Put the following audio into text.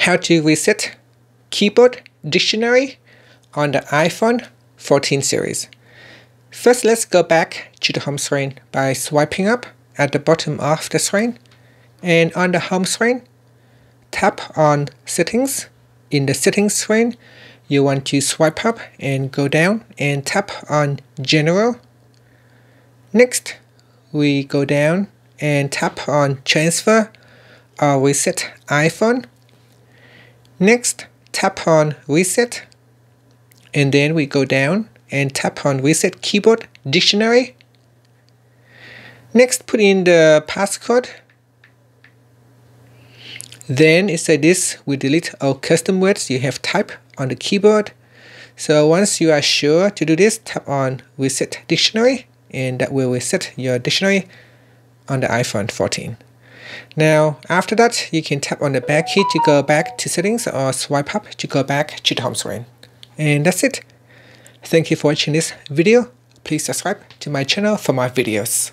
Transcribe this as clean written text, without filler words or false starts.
how to reset keyboard dictionary on the iPhone 14 series. First, let's go back to the home screen by swiping up at the bottom of the screen, and on the home screen, tap on Settings. In the Settings screen, you want to swipe up and go down and tap on General. Next, we go down and tap on Transfer or Reset iPhone. Next, tap on Reset, and then we go down and tap on Reset Keyboard Dictionary. Next, put in the passcode. Then inside this, we delete all custom words you have typed on the keyboard. So once you are sure to do this, tap on Reset Dictionary, and that will reset your dictionary on the iPhone 14. Now, after that, you can tap on the back key to go back to settings or swipe up to go back to the home screen. And that's it. Thank you for watching this video. Please subscribe to my channel for more videos.